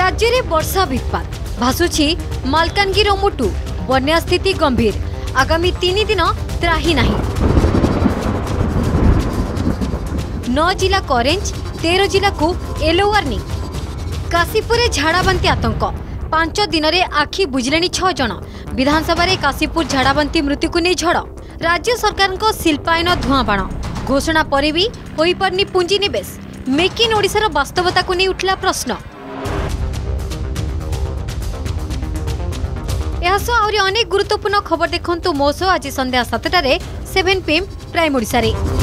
राज्य में वर्षा विपात भासुछि मालकानगिर मुटु बन्या स्थिति गंभीर आगामी 3 दिन त्राही नाही। 9 जिला ऑरेंज 13 जिला को येलो वार्निंग। काशीपुर झाड़ाबांती आतंक 5 दिन में आखि बुझले 6 जन विधानसभा काशीपुर झाड़ाबांती मृत्यु को नहीं झड़। राज्य सरकार को शिल्पायन धुआंबाण घोषणा पर भी होईपारनी पुंजी निवेश मेक इन ओडिशार वास्तवता को नहीं उठला प्रश्न। यह आहुरी अनेक गुरुत्वपूर्ण खबर देखंतु मोसो आज संध्या 7 प्राइम ओडिशा रे।